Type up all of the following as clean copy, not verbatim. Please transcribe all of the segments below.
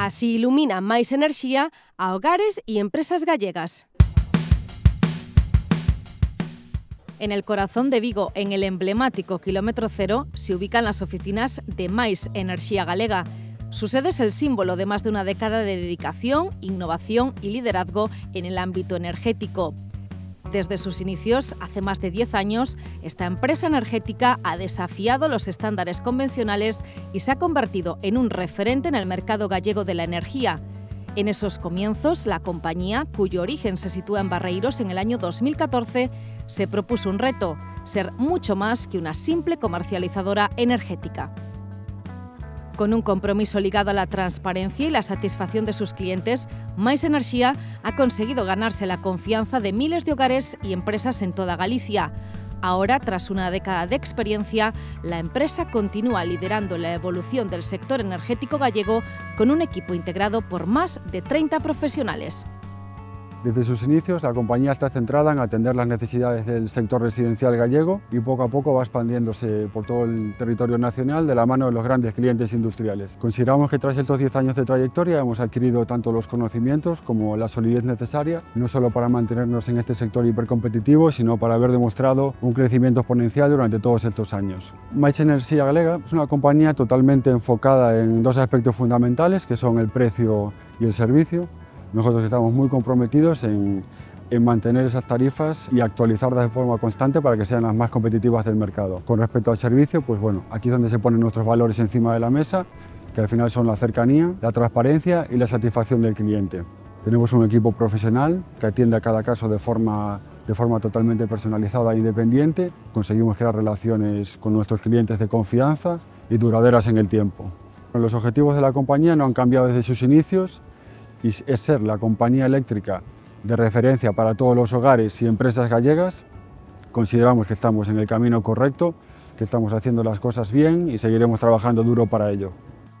Así ilumina Máis Enerxía a hogares y empresas gallegas. En el corazón de Vigo, en el emblemático kilómetro cero, se ubican las oficinas de Máis Enerxía Galega. Su sede es el símbolo de más de una década de dedicación, innovación y liderazgo en el ámbito energético. Desde sus inicios, hace más de 10 años, esta empresa energética ha desafiado los estándares convencionales y se ha convertido en un referente en el mercado gallego de la energía. En esos comienzos, la compañía, cuyo origen se sitúa en Barreiros en el año 2014, se propuso un reto: ser mucho más que una simple comercializadora energética. Con un compromiso ligado a la transparencia y la satisfacción de sus clientes, Máis Enerxía ha conseguido ganarse la confianza de miles de hogares y empresas en toda Galicia. Ahora, tras una década de experiencia, la empresa continúa liderando la evolución del sector energético gallego con un equipo integrado por más de 30 profesionales. Desde sus inicios, la compañía está centrada en atender las necesidades del sector residencial gallego y poco a poco va expandiéndose por todo el territorio nacional de la mano de los grandes clientes industriales. Consideramos que tras estos 10 años de trayectoria hemos adquirido tanto los conocimientos como la solidez necesaria, no solo para mantenernos en este sector hipercompetitivo, sino para haber demostrado un crecimiento exponencial durante todos estos años. Máis Enerxía Galega es una compañía totalmente enfocada en dos aspectos fundamentales, que son el precio y el servicio. Nosotros estamos muy comprometidos en mantener esas tarifas y actualizarlas de forma constante para que sean las más competitivas del mercado. Con respecto al servicio, pues bueno, aquí es donde se ponen nuestros valores encima de la mesa, que al final son la cercanía, la transparencia y la satisfacción del cliente. Tenemos un equipo profesional que atiende a cada caso de forma totalmente personalizada e independiente. Conseguimos crear relaciones con nuestros clientes de confianza y duraderas en el tiempo. Los objetivos de la compañía no han cambiado desde sus inicios, y es ser la compañía eléctrica de referencia para todos los hogares y empresas gallegas. Consideramos que estamos en el camino correcto, que estamos haciendo las cosas bien y seguiremos trabajando duro para ello.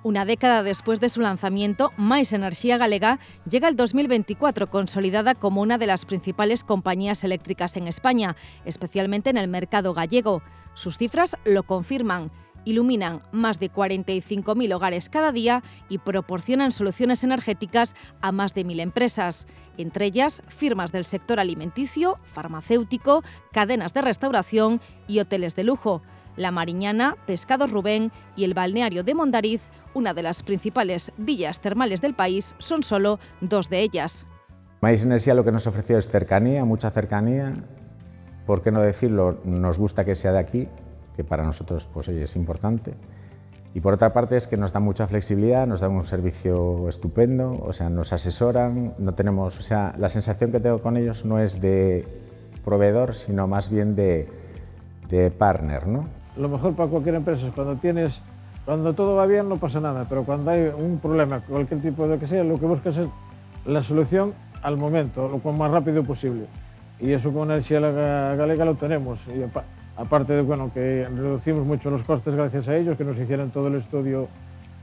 Una década después de su lanzamiento, Máis Enerxía Galega llega al 2024 consolidada como una de las principales compañías eléctricas en España, especialmente en el mercado gallego. Sus cifras lo confirman. Iluminan más de 45.000 hogares cada día y proporcionan soluciones energéticas a más de 1.000 empresas, entre ellas firmas del sector alimenticio, farmacéutico, cadenas de restauración y hoteles de lujo. La Mariñana, Pescados Rubén y el Balneario de Mondariz, una de las principales villas termales del país, son solo dos de ellas. Máis Enerxía lo que nos ofreció es cercanía, mucha cercanía. ¿Por qué no decirlo? Nos gusta que sea de aquí, que para nosotros pues, es importante. Y por otra parte es que nos da mucha flexibilidad, nos dan un servicio estupendo, o sea, nos asesoran, no tenemos, o sea, la sensación que tengo con ellos no es de proveedor, sino más bien de partner, ¿no? Lo mejor para cualquier empresa es cuando todo va bien no pasa nada, pero cuando hay un problema, cualquier tipo de lo que sea, lo que buscas es la solución al momento, lo más rápido posible. Y eso con Enerxía Galega lo tenemos. Y aparte de bueno, que reducimos mucho los costes gracias a ellos, que nos hicieron todo el estudio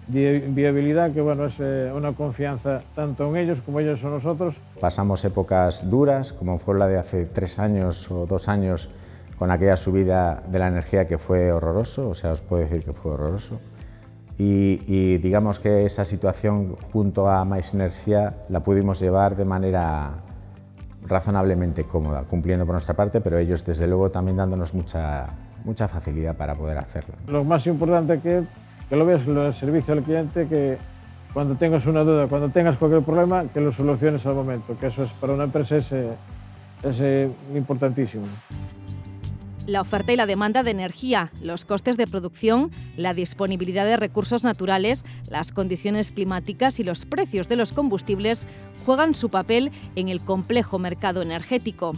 de viabilidad, que bueno, es una confianza tanto en ellos como ellos en nosotros. Pasamos épocas duras, como fue la de hace 3 años o 2 años, con aquella subida de la energía que fue horroroso, o sea, os puedo decir que fue horroroso. Y digamos que esa situación junto a Máis Enerxía la pudimos llevar de manera razonablemente cómoda, cumpliendo por nuestra parte, pero ellos desde luego también dándonos mucha facilidad para poder hacerlo. Lo más importante que lo veas el servicio al cliente, que cuando tengas una duda, cuando tengas cualquier problema, que lo soluciones al momento, que eso es para una empresa es importantísimo. La oferta y la demanda de energía, los costes de producción, la disponibilidad de recursos naturales, las condiciones climáticas y los precios de los combustibles juegan su papel en el complejo mercado energético.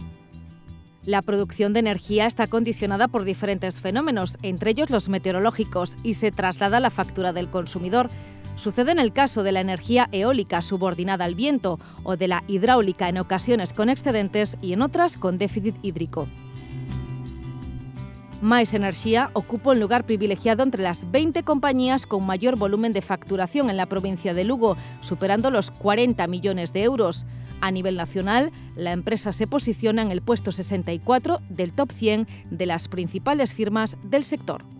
La producción de energía está condicionada por diferentes fenómenos, entre ellos los meteorológicos, y se traslada a la factura del consumidor. Sucede en el caso de la energía eólica subordinada al viento o de la hidráulica en ocasiones con excedentes y en otras con déficit hídrico. Máis Enerxía ocupa un lugar privilegiado entre las 20 compañías con mayor volumen de facturación en la provincia de Lugo, superando los 40 millones de euros. A nivel nacional, la empresa se posiciona en el puesto 64 del top 100 de las principales firmas del sector.